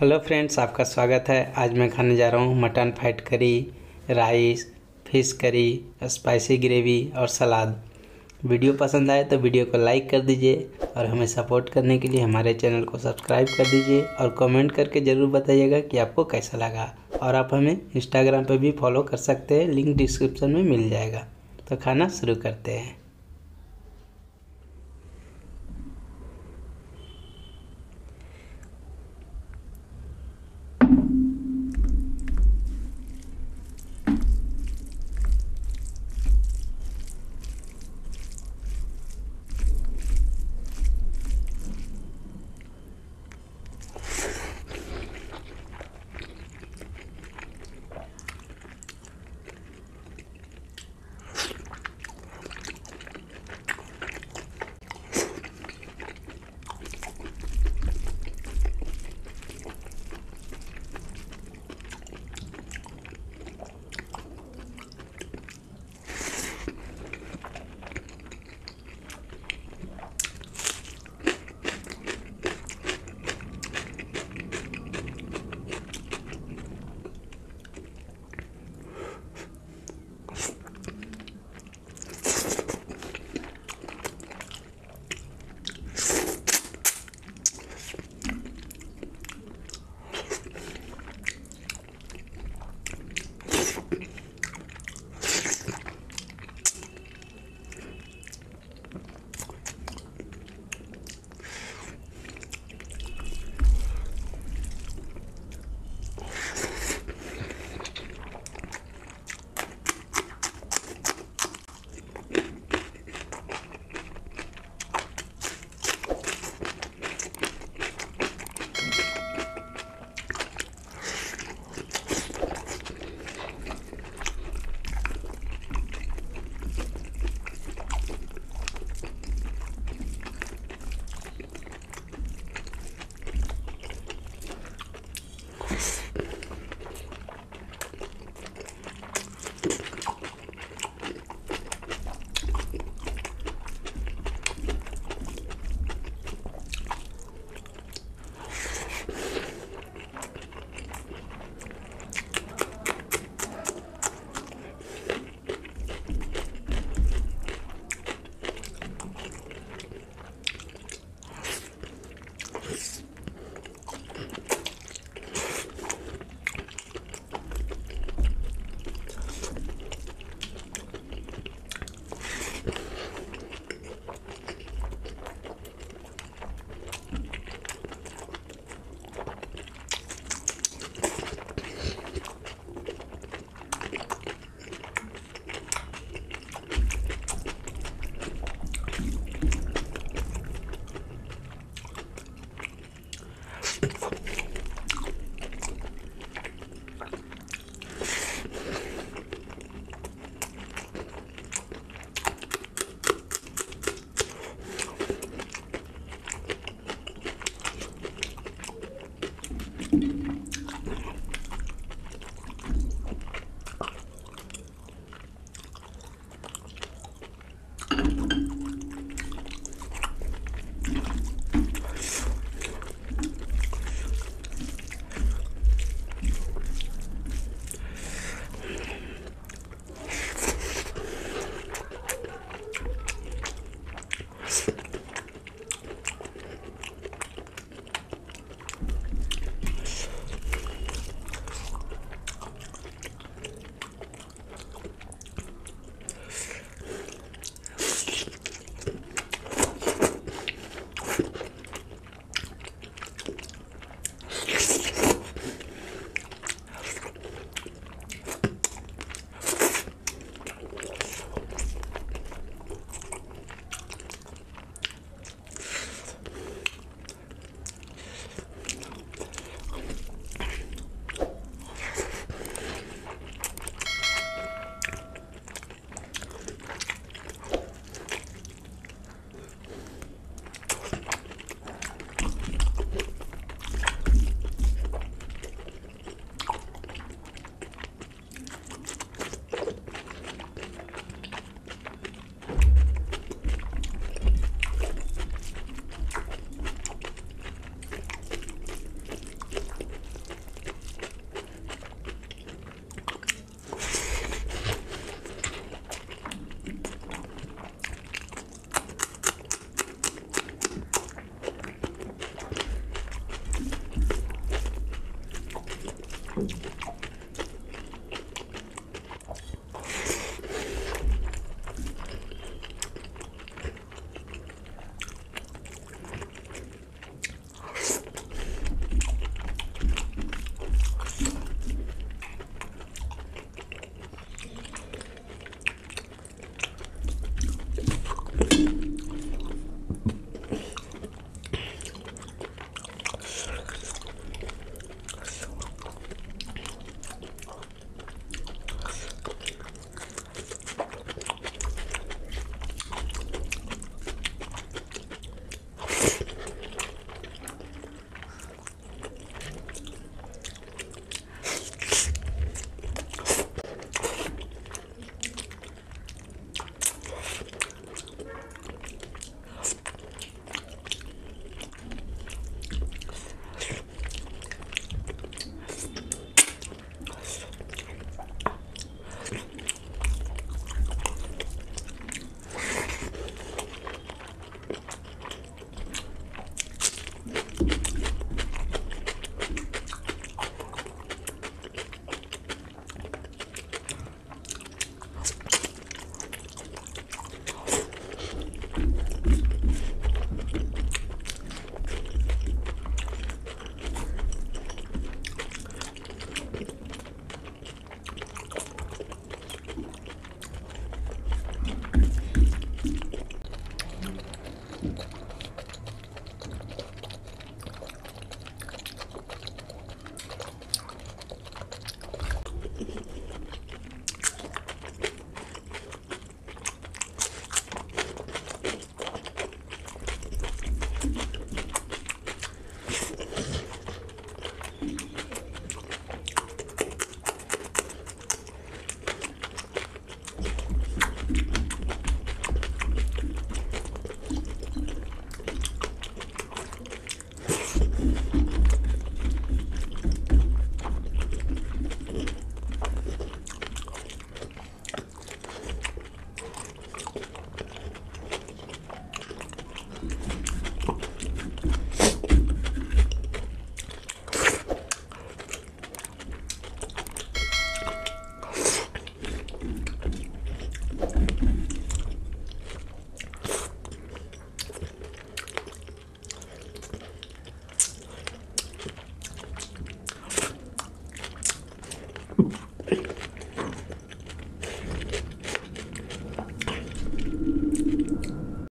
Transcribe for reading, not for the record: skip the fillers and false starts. Hello friends, आपका स्वागत है। आज मैं खाने जा रहा हूँ mutton fried curry, rice, fish curry, spicy gravy और सलाद। वीडियो पसंद आए तो वीडियो को लाइक कर दीजिए और हमें सपोर्ट करने के लिए हमारे चैनल को सब्सक्राइब कर दीजिए और कमेंट करके ज़रूर बताइएगा कि आपको कैसा लगा। और आप हमें इंस्टाग्राम पर भी फॉलो कर सकते हैं, लिंक डिस्क्रिप्शन में मिल जाएगा। तो खाना शुरू करते हैं।